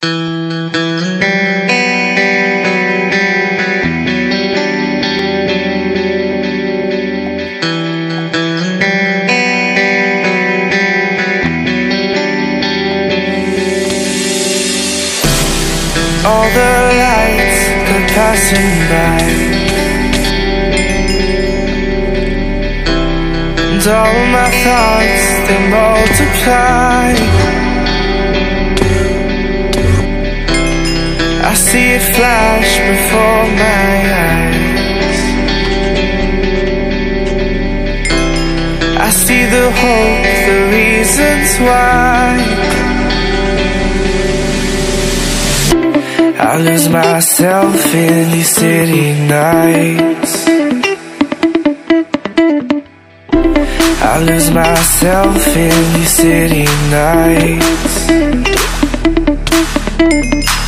All the lights are passing by, and all my thoughts, they multiply. I see it flash before my eyes. I see the hope, the reasons why. I lose myself in these city nights. I lose myself in these city nights.